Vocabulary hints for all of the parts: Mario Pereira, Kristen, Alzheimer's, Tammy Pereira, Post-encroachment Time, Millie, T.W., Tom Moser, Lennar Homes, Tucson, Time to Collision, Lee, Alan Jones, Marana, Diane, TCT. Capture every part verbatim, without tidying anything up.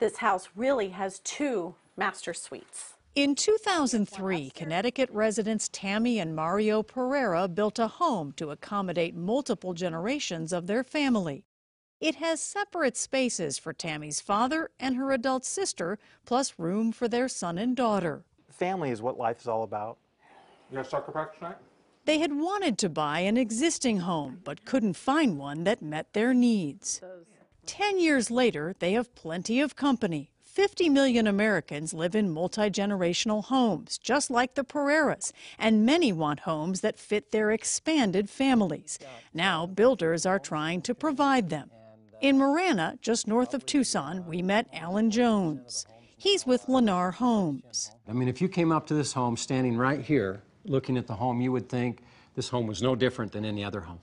This house really has two master suites. In two thousand three, Connecticut residents Tammy and Mario Pereira built a home to accommodate multiple generations of their family. It has separate spaces for Tammy's father and her adult sister, plus room for their son and daughter. Family is what life is all about. You have soccer practice tonight? They had wanted to buy an existing home, but couldn't find one that met their needs. Ten years later, they have plenty of company. fifty million Americans live in multi-generational homes, just like the Pereiras, and many want homes that fit their expanded families. Now, builders are trying to provide them. In Marana, just north of Tucson, we met Alan Jones. He's with Lennar Homes. I mean, if you came up to this home standing right here, looking at the home, you would think this home was no different than any other home.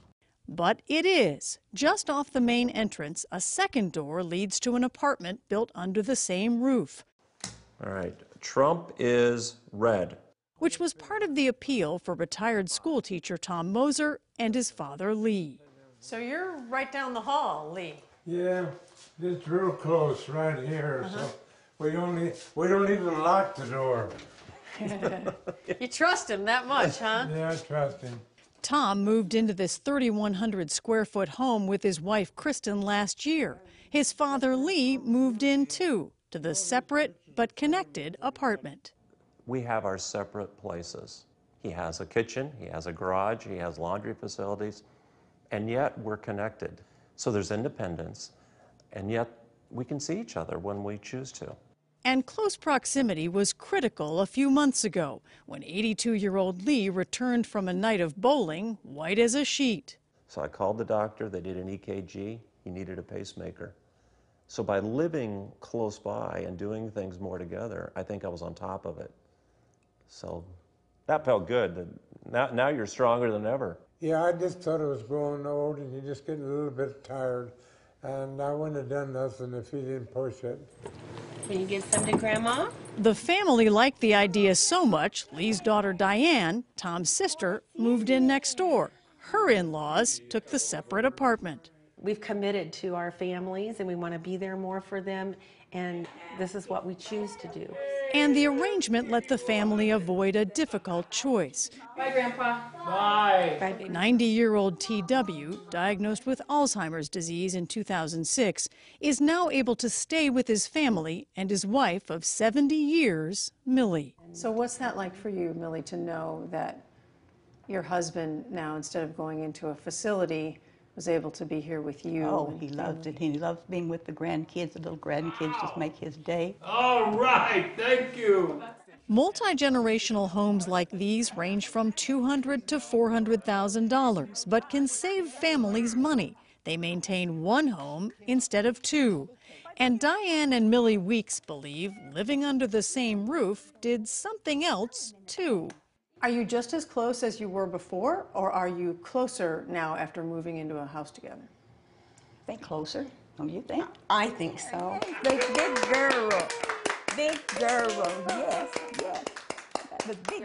But it is. Just off the main entrance, a second door leads to an apartment built under the same roof. All right, Trump is red. Which was part of the appeal for retired school teacher Tom Moser and his father, Lee. So you're right down the hall, Lee. Yeah, it's real close right here, uh-huh. So we only, we don't even lock the door. You trust him that much, huh? Yeah, I trust him. Tom moved into this three thousand one hundred square foot home with his wife, Kristen, last year. His father, Lee, moved in, too, to the separate but connected apartment. We have our separate places. He has a kitchen, he has a garage, he has laundry facilities, and yet we're connected. So there's independence, and yet we can see each other when we choose to. And close proximity was critical a few months ago when eighty-two-year-old Lee returned from a night of bowling, white as a sheet. So I called the doctor. They did an E K G. He needed a pacemaker. So by living close by and doing things more together, I think I was on top of it. So that felt good. Now, now you're stronger than ever. Yeah, I just thought I was growing old and you just get a little bit tired. And I wouldn't have done nothing if he didn't push it. Can you give some to Grandma? The family liked the idea so much, Lee's daughter Diane, Tom's sister, moved in next door. Her in-laws took the separate apartment. We've committed to our families, and we want to be there more for them, and this is what we choose to do. And the arrangement let the family avoid a difficult choice. Bye, Grandpa. Bye. ninety-year-old T W, diagnosed with Alzheimer's disease in two thousand six, is now able to stay with his family and his wife of seventy years, Millie. So what's that like for you, Millie, to know that your husband now, instead of going into a facility, was able to be here with you? Oh, he loved it. He loves being with the grandkids. The little grandkids just make his day. All right. Thank you. Multi-generational homes like these range from two hundred thousand dollars to four hundred thousand dollars, but can save families money. They maintain one home instead of two. And Diane and Millie Weeks believe living under the same roof did something else, too. Are you just as close as you were before, or are you closer now after moving into a house together? I think closer, don't you think? I think so. Big, big girl. Big girl, yes, yes. The big